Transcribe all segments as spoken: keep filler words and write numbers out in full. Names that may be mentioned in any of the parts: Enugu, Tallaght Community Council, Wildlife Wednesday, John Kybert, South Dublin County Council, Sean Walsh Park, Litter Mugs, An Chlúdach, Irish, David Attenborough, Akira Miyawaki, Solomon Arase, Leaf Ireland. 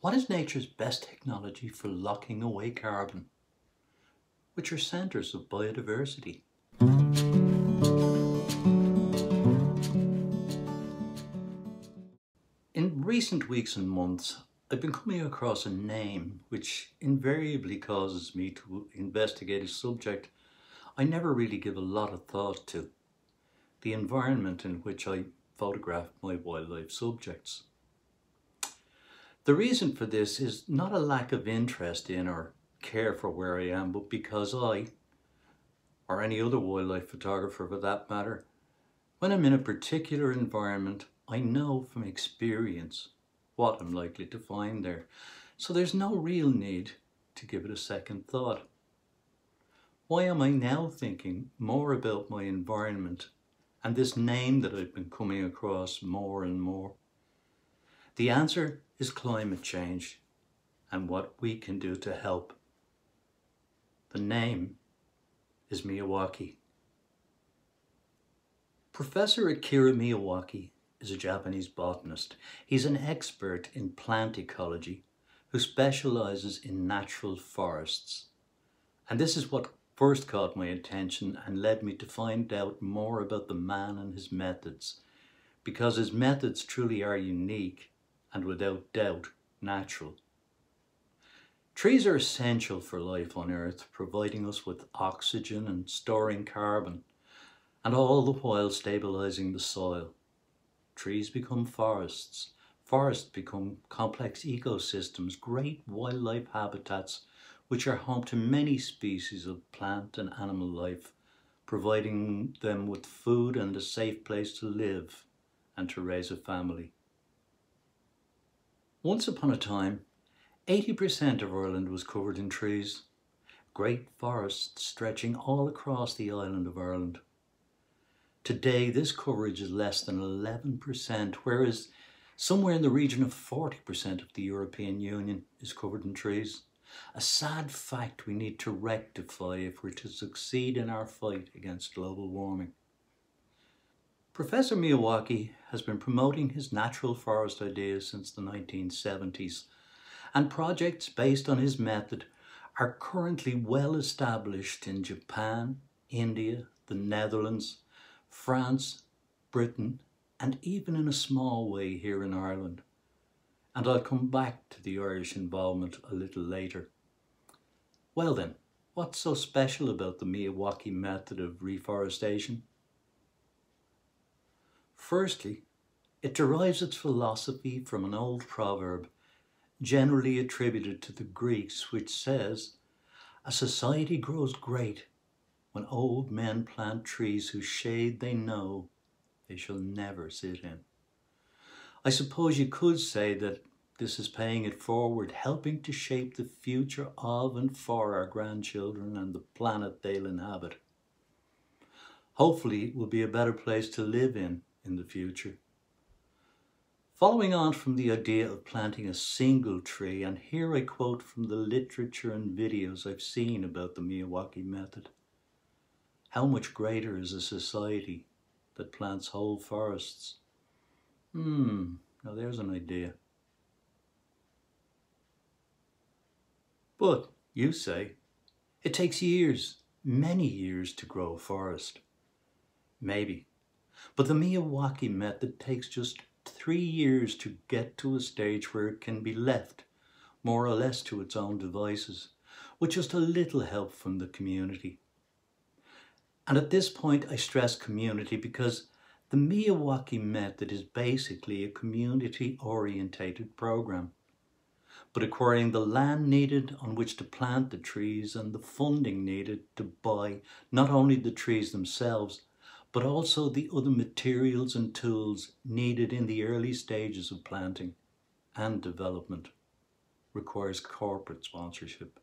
What is nature's best technology for locking away carbon? Which are centres of biodiversity? In recent weeks and months, I've been coming across a name which invariably causes me to investigate a subject I never really give a lot of thought to: the environment in which I photograph my wildlife subjects. The reason for this is not a lack of interest in or care for where I am, but because I, or any other wildlife photographer for that matter, when I'm in a particular environment, I know from experience what I'm likely to find there. So there's no real need to give it a second thought. Why am I now thinking more about my environment and this name that I've been coming across more and more? The answer is climate change and what we can do to help. The name is Miyawaki. Professor Akira Miyawaki is a Japanese botanist. He's an expert in plant ecology who specialises in natural forests. And this is what first caught my attention and led me to find out more about the man and his methods, because his methods truly are unique and without doubt natural. Trees are essential for life on Earth, providing us with oxygen and storing carbon, and all the while stabilising the soil. Trees become forests, forests become complex ecosystems, great wildlife habitats, which are home to many species of plant and animal life, providing them with food and a safe place to live and to raise a family. Once upon a time, eighty percent of Ireland was covered in trees, great forests stretching all across the island of Ireland. Today, this coverage is less than eleven percent, whereas somewhere in the region of forty percent of the European Union is covered in trees. A sad fact we need to rectify if we're to succeed in our fight against global warming. Professor Miyawaki has been promoting his natural forest ideas since the nineteen seventies, and projects based on his method are currently well established in Japan, India, the Netherlands, France, Britain, and even in a small way here in Ireland. And I'll come back to the Irish involvement a little later. Well then, what's so special about the Miyawaki method of reforestation? Firstly, it derives its philosophy from an old proverb, generally attributed to the Greeks, which says, "A society grows great when old men plant trees whose shade they know they shall never sit in." I suppose you could say that this is paying it forward, helping to shape the future of and for our grandchildren and the planet they'll inhabit. Hopefully it will be a better place to live in in the future. Following on from the idea of planting a single tree, and here I quote from the literature and videos I've seen about the Miyawaki method: "How much greater is a society that plants whole forests?" Hmm, now there's an idea. But, you say, it takes years, many years to grow a forest. Maybe. But the Miyawaki method takes just three years to get to a stage where it can be left, more or less to its own devices, with just a little help from the community. And at this point I stress community, because the Miyawaki method is basically a community-orientated program, but acquiring the land needed on which to plant the trees and the funding needed to buy not only the trees themselves, but also the other materials and tools needed in the early stages of planting and development, requires corporate sponsorship.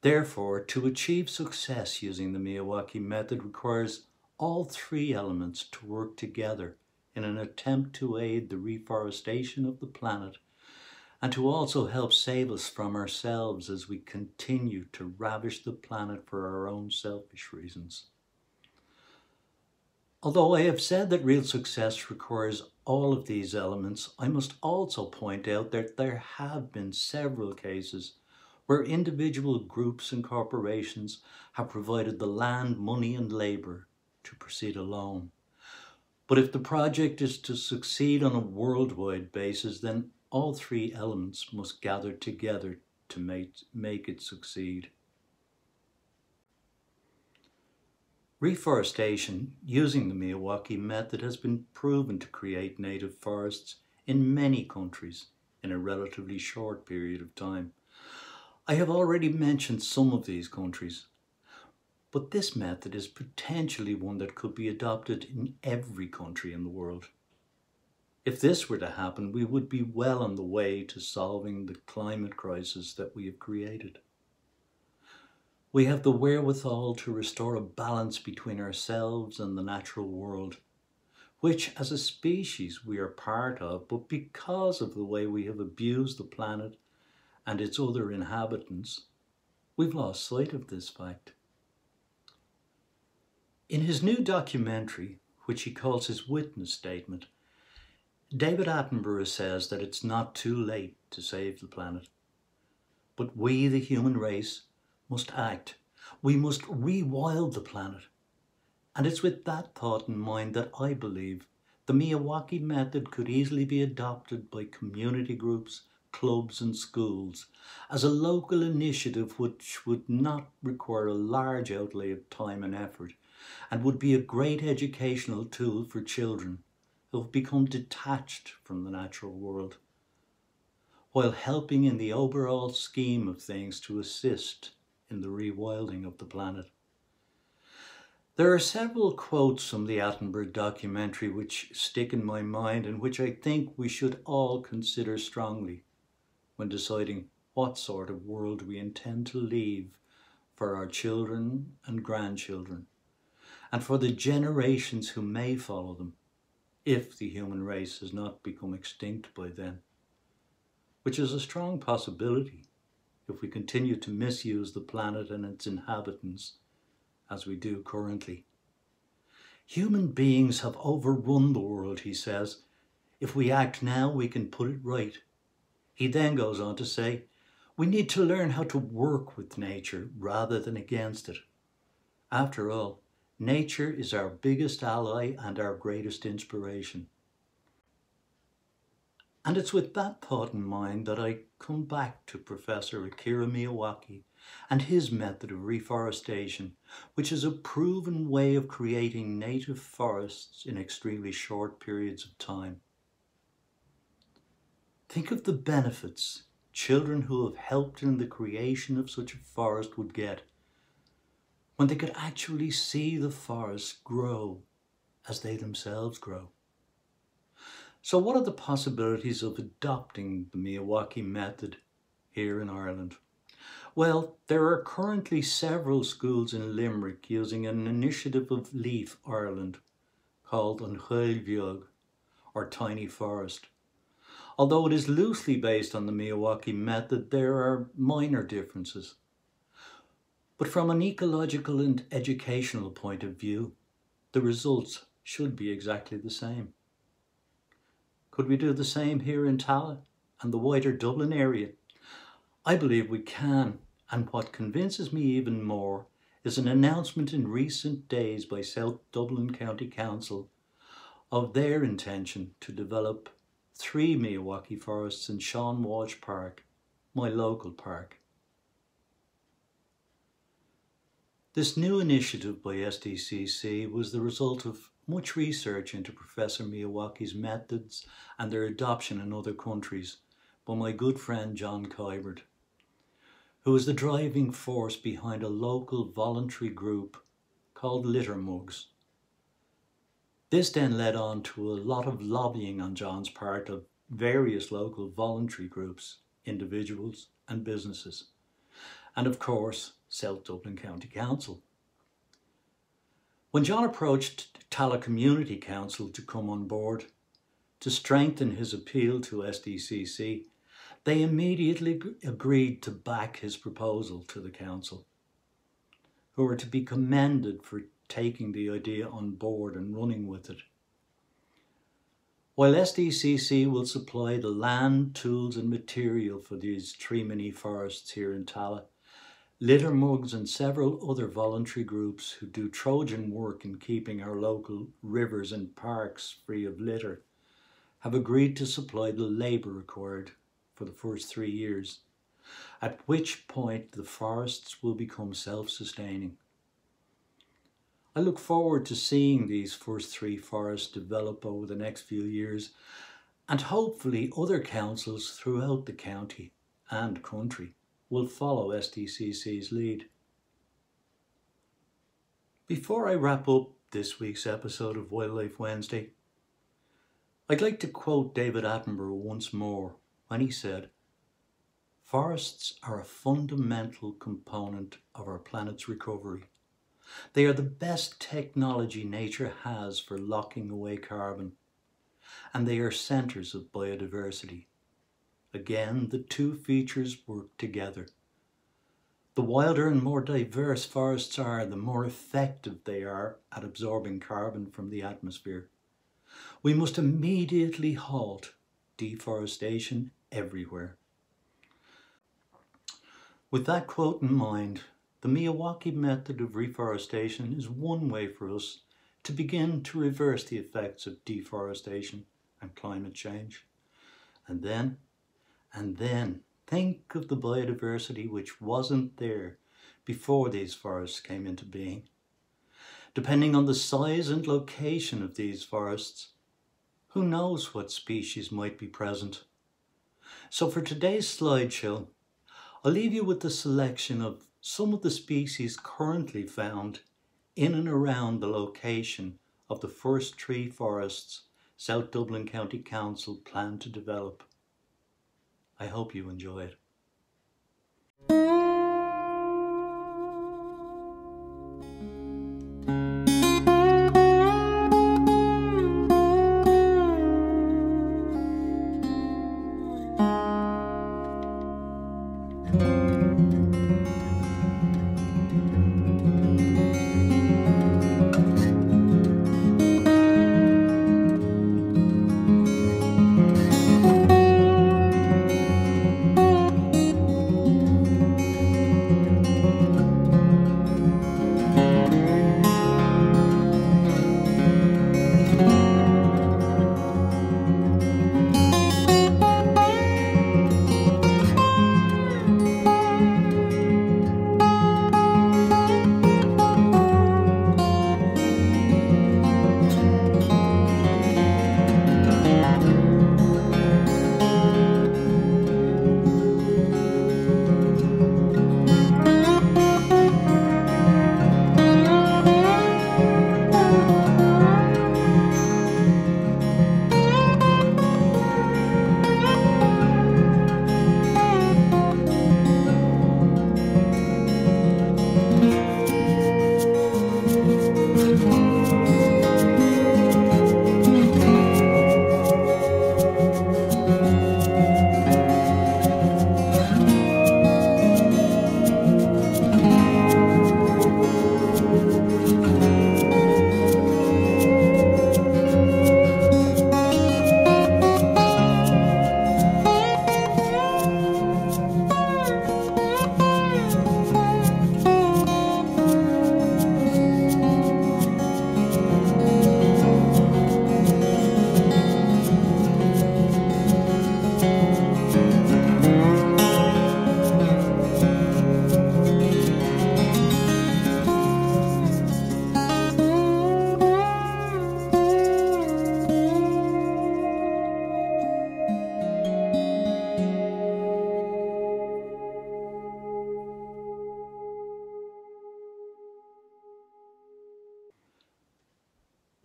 Therefore, to achieve success using the Miyawaki method requires all three elements to work together in an attempt to aid the reforestation of the planet and to also help save us from ourselves as we continue to ravish the planet for our own selfish reasons. Although I have said that real success requires all of these elements, I must also point out that there have been several cases where individual groups and corporations have provided the land, money and labour to proceed alone. But if the project is to succeed on a worldwide basis, then all three elements must gather together to make, make it succeed. Reforestation using the Miyawaki method has been proven to create native forests in many countries in a relatively short period of time. I have already mentioned some of these countries, but this method is potentially one that could be adopted in every country in the world. If this were to happen, we would be well on the way to solving the climate crisis that we have created. We have the wherewithal to restore a balance between ourselves and the natural world, which as a species we are part of, but because of the way we have abused the planet and its other inhabitants, we've lost sight of this fact. In his new documentary, which he calls his witness statement, David Attenborough says that it's not too late to save the planet, but we, the human race, must act. We must rewild the planet. And it's with that thought in mind that I believe the Miyawaki method could easily be adopted by community groups, clubs and schools as a local initiative which would not require a large outlay of time and effort and would be a great educational tool for children who have become detached from the natural world, while helping in the overall scheme of things to assist in the rewilding of the planet. There are several quotes from the Attenborough documentary which stick in my mind and which I think we should all consider strongly when deciding what sort of world we intend to leave for our children and grandchildren, and for the generations who may follow them, if the human race has not become extinct by then, which is a strong possibility if we continue to misuse the planet and its inhabitants as we do currently. Human beings have overrun the world, he says. If we act now, we can put it right. He then goes on to say, we need to learn how to work with nature rather than against it. After all, nature is our biggest ally and our greatest inspiration. And it's with that thought in mind that I come back to Professor Akira Miyawaki and his method of reforestation, which is a proven way of creating native forests in extremely short periods of time. Think of the benefits children who have helped in the creation of such a forest would get when they could actually see the forest grow as they themselves grow. So what are the possibilities of adopting the Miyawaki method here in Ireland? Well, there are currently several schools in Limerick using an initiative of Leaf Ireland called An Chlúdach, or Tiny Forest. Although it is loosely based on the Miyawaki method, there are minor differences. But from an ecological and educational point of view, the results should be exactly the same. Could we do the same here in Tallaght and the wider Dublin area? I believe we can, and what convinces me even more is an announcement in recent days by South Dublin County Council of their intention to develop three Miyawaki forests in Sean Walsh Park, my local park. This new initiative by S D C C was the result of much research into Professor Miyawaki's methods and their adoption in other countries by my good friend John Kybert, who was the driving force behind a local voluntary group called Litter Mugs. This then led on to a lot of lobbying on John's part of various local voluntary groups, individuals and businesses, and of course South Dublin County Council. When John approached Tallaght Community Council to come on board to strengthen his appeal to S D C C, they immediately agreed to back his proposal to the council, who were to be commended for taking the idea on board and running with it. While S D C C will supply the land, tools and material for these three mini forests here in Tallaght, Litter Mugs and several other voluntary groups who do Trojan work in keeping our local rivers and parks free of litter have agreed to supply the labour required for the first three years, at which point the forests will become self-sustaining. I look forward to seeing these first three forests develop over the next few years and hopefully other councils throughout the county and country will follow S D C C's lead. Before I wrap up this week's episode of Wildlife Wednesday, I'd like to quote David Attenborough once more when he said, "Forests are a fundamental component of our planet's recovery. They are the best technology nature has for locking away carbon, and they are centres of biodiversity." Again, the two features work together. The wilder and more diverse forests are, the more effective they are at absorbing carbon from the atmosphere. We must immediately halt deforestation everywhere. With that quote in mind, the Miyawaki method of reforestation is one way for us to begin to reverse the effects of deforestation and climate change. And then And then think of the biodiversity which wasn't there before these forests came into being. Depending on the size and location of these forests, who knows what species might be present. So for today's slideshow, I'll leave you with the selection of some of the species currently found in and around the location of the first three forests South Dublin County Council plan to develop. I hope you enjoy it.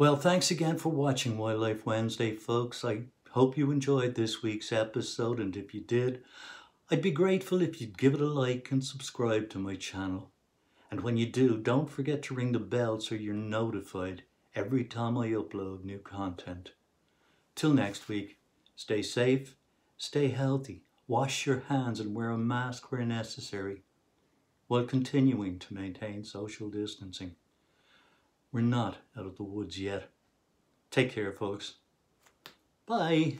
Well, thanks again for watching Wildlife Wednesday, folks. I hope you enjoyed this week's episode, and if you did, I'd be grateful if you'd give it a like and subscribe to my channel. And when you do, don't forget to ring the bell so you're notified every time I upload new content. Till next week, stay safe, stay healthy, wash your hands and wear a mask where necessary, while continuing to maintain social distancing. We're not out of the woods yet. Take care, folks. Bye.